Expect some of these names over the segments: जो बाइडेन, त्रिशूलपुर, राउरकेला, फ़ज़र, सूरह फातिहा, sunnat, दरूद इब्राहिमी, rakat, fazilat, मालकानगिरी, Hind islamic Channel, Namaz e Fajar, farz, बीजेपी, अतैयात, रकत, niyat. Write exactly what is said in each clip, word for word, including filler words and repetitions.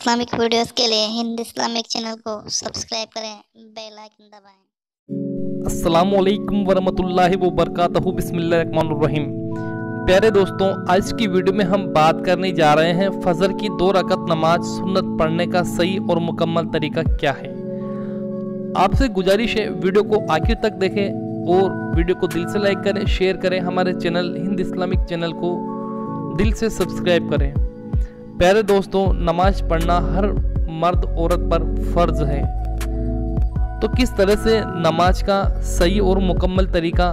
Islamic videos के लिए Hind Islamic channel को सब्सक्राइब करें, बेल आइकन दबाएं। अस्सलाम वालेकुम वरहमतुल्लाहि वबरकातहू। बिस्मिल्लाहिर रहमानिर रहीम। प्यारे दोस्तों, आज की वीडियो में हम बात करने जा रहे हैं फ़ज़र की दो रकत नमाज सुन्नत पढ़ने का सही और मुकम्मल तरीका क्या है। आपसे गुजारिश है वीडियो को आखिर तक देखें और वीडियो को दिल से लाइक करें, शेयर करें, हमारे चैनल हिंद इस्लामिक चैनल को दिल से सब्सक्राइब करें। प्यारे दोस्तों, नमाज पढ़ना हर मर्द औरत पर फ़र्ज है, तो किस तरह से नमाज का सही और मुकम्मल तरीका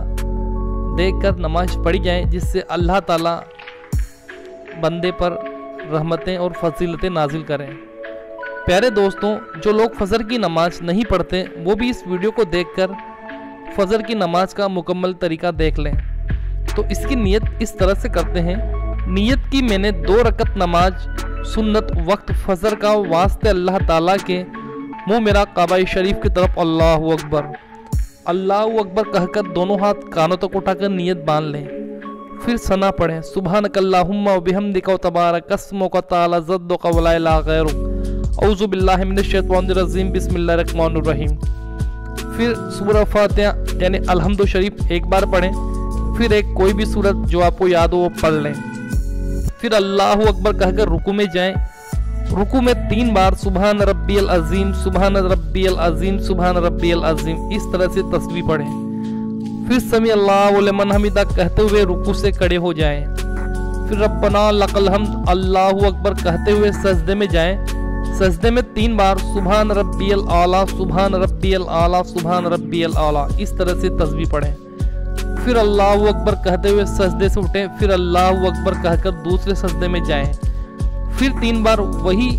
देखकर नमाज पढ़ी जाए जिससे अल्लाह ताला बंदे पर रहमतें और फजीलतें नाजिल करें। प्यारे दोस्तों, जो लोग फ़जर की नमाज नहीं पढ़ते वो भी इस वीडियो को देखकर फ़जर की नमाज का मुकम्मल तरीका देख लें। तो इसकी नीयत इस तरह से करते हैं। नीयत की मैंने दो रकत नमाज सुन्नत वक्त फ़जर का वास्ते अल्लाह ताला के मुँह मेरा काबा शरीफ की तरफ अल्लाहू अकबर अल्लाहू अकबर कहकर दोनों हाथ कानों तक उठाकर नीयत बांध लें। फिर सना पढ़ें, सुबहानकल्लाहुम्मा व बिहम्दिका व तबारक अस्मुक व तआला जद्दुक व ला इलाहा गैरुक औज़ु बिल्लाहि मिनश शैतानिर रजीम बिस्मिल्लाहिर रहमानिर रहीम। फिर सूरह फातिहा यानी अलहमद शरीफ एक बार पढ़ें। फिर एक कोई भी सूरत जो आपको याद हो वो पढ़ लें। फिर अल्लाहू अकबर कहकर रुकू में जाएं। रुकू में तीन बार सुबहान रब्बियल अज़ीम सुबहान रब्बियल अज़ीम सुबहान रब्बियल अज़ीम इस तरह से तस्बीह पढ़ें। फिर समी अल्लाहु लिमन हमिदा कहते हुए रुकू से खड़े हो जाएं। फिर रब्बना लकल हम्द अल्लाहू अकबर कहते हुए सजदे में जाएं। सजदे में तीन बार सुबहान रब्बियल आला सुबहान रब्बियल आला सुबहान रब्बियल आला इस तरह से तस्बीह पढ़ें। फिर अल्लाहू अकबर कहते हुए सजदे से उठें। फिर अल्लाहू अकबर कहकर दूसरे सजदे में जाएं। फिर तीन बार वही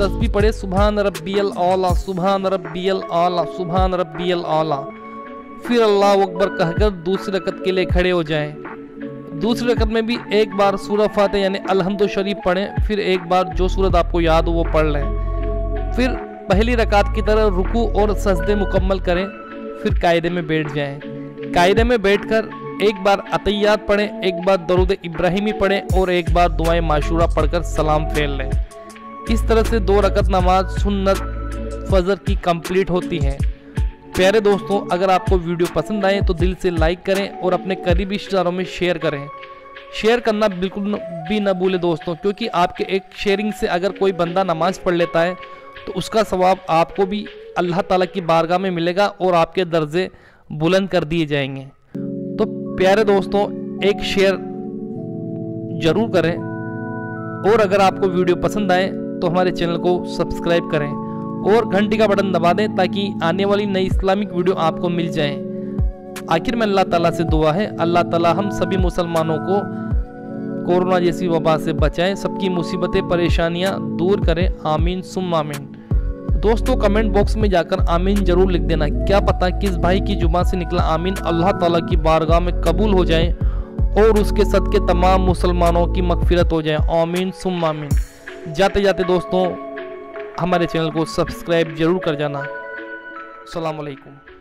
तस्बीह पढ़े, सुबहान रब्बियल आला सुबहान रब्बियल आला सुबहान रब्बियल आला। फिर अल्लाहू अकबर कहकर दूसरी रकत के लिए खड़े हो जाएं। दूसरी रकत में भी एक बार सूरह फातिहा यानी अलहमद शरीफ पढ़ें। फिर एक बार जो सूरत आपको याद हो वो पढ़ लें। फिर पहली रकात की तरह रुकू और सजदे मुकम्मल करें। फिर कायदे में बैठ जाएँ। कायदे में बैठकर एक बार अतैयात पढ़ें, एक बार दरूद इब्राहिमी पढ़ें और एक बार दुआएं माशूरा पढ़कर सलाम फेर लें। इस तरह से दो रकत नमाज सुन्नत फ़जर की कंप्लीट होती है। प्यारे दोस्तों, अगर आपको वीडियो पसंद आए तो दिल से लाइक करें और अपने करीबी रिश्तेदारों में शेयर करें। शेयर करना बिल्कुल भी ना भूलें दोस्तों, क्योंकि आपके एक शेयरिंग से अगर कोई बंदा नमाज पढ़ लेता है तो उसका सवाब आपको भी अल्लाह ताला की बारगाह में मिलेगा और आपके दर्जे बुलंद कर दिए जाएंगे। तो प्यारे दोस्तों, एक शेयर जरूर करें और अगर आपको वीडियो पसंद आए तो हमारे चैनल को सब्सक्राइब करें और घंटी का बटन दबा दें ताकि आने वाली नई इस्लामिक वीडियो आपको मिल जाए। आखिर में अल्लाह ताला से दुआ है, अल्लाह ताला हम सभी मुसलमानों को कोरोना जैसी वबा से बचाएं, सबकी मुसीबतें परेशानियां दूर करें। आमीन सुम्मा आमीन। दोस्तों, कमेंट बॉक्स में जाकर आमीन जरूर लिख देना। क्या पता किस भाई की जुबां से निकला आमीन अल्लाह ताला की बारगाह में कबूल हो जाए और उसके सदके तमाम मुसलमानों की मगफिरत हो जाए। आमीन सुम्मा आमीन। जाते जाते दोस्तों, हमारे चैनल को सब्सक्राइब जरूर कर जाना। अस्सलाम वालेकुम।